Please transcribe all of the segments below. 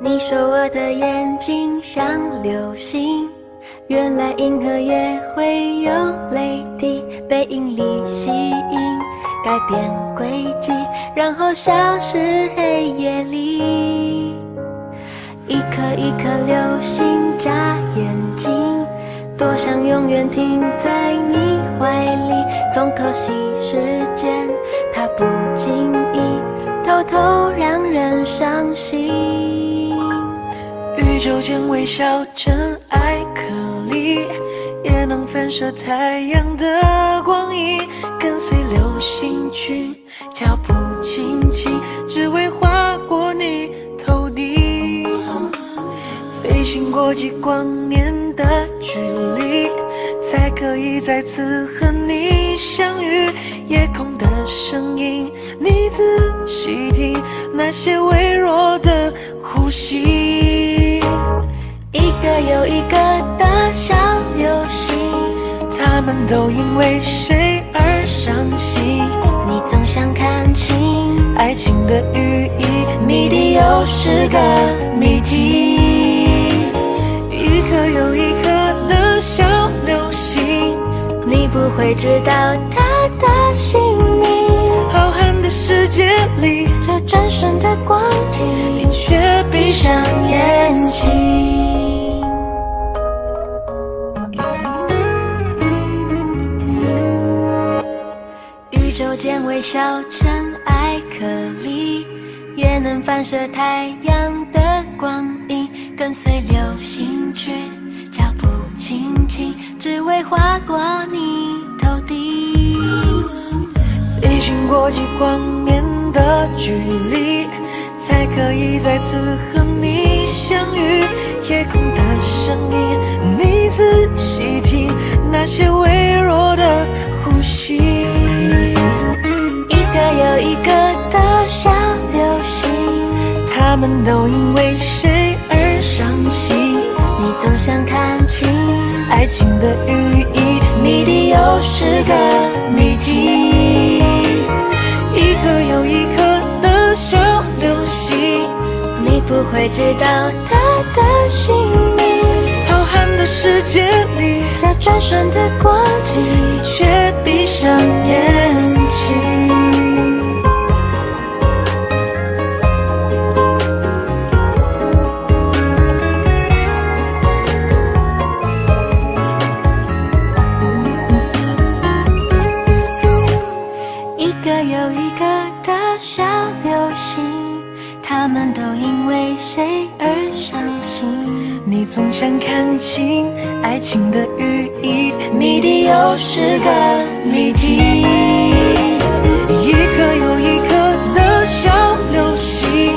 你说我的眼睛像流星，原来银河也会有泪滴，被引力吸引，改变轨迹，然后消失黑夜里。一颗一颗流星眨眼睛，多想永远停在你怀里。总可惜时间它不经意，偷偷让人伤心。宇宙间微小尘埃颗粒，也能反射太阳的光影，跟随流星群脚步轻轻，只为划过你头顶。飞行过几光年的距离，才可以再次和你相遇。夜空的声音你仔细听，那些微弱的呼吸。一个又一个的小流星，他们都因为谁而伤心。你总想看清爱情的寓意，谜底又是个谜题。一颗又一颗的小流星，你不会知道它的姓名。浩瀚的世界里，这转瞬的光景，你却闭上眼睛。宇宙间微小尘埃颗粒，也能反射太阳的光影，跟随流星群脚步轻轻，只为划过你头顶。飞行过几光年的距离，才可以再次和你相遇。夜空的声音你仔细听，那些微弱的呼吸。一个又一个的小流星，他们都因为谁而伤心。你总想看清爱情的寓意，谜底又是个谜题。一颗又一颗的小流星，你不会知道它的姓名。浩瀚的世界里，这转瞬的光景，却闭上眼睛。他们都因为谁而伤心？你总想看清爱情的寓意，谜底又是个谜题。一颗又一颗的小流星，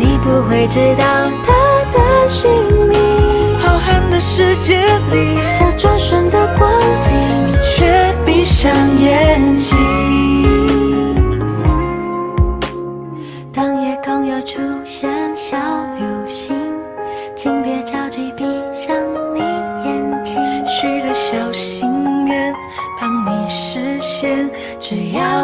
你不会知道它的姓名。浩瀚的世界里，这转瞬的光景，你却闭上眼睛。出现小流星，请别着急，闭上你眼睛，许个小心愿，帮你实现，只要